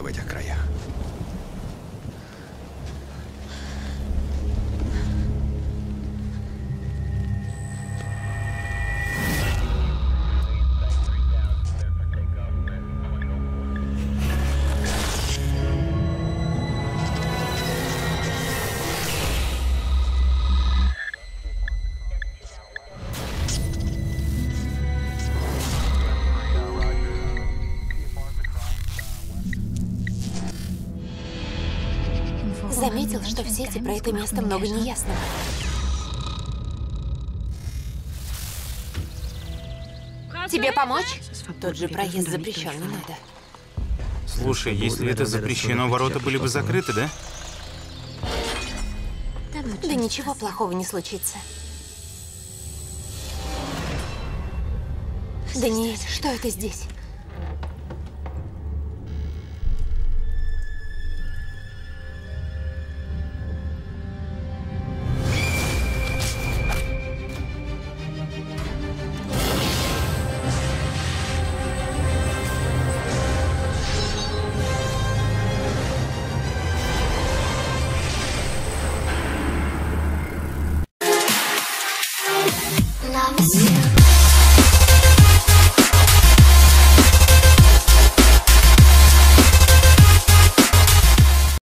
было в этих краях. Заметил, что в сети про это место много неясного. Тебе помочь? Тот же проезд запрещен, не надо. Слушай, если это запрещено, ворота были бы закрыты, да? Да ничего плохого не случится. Даниэль, что это здесь? Love is you.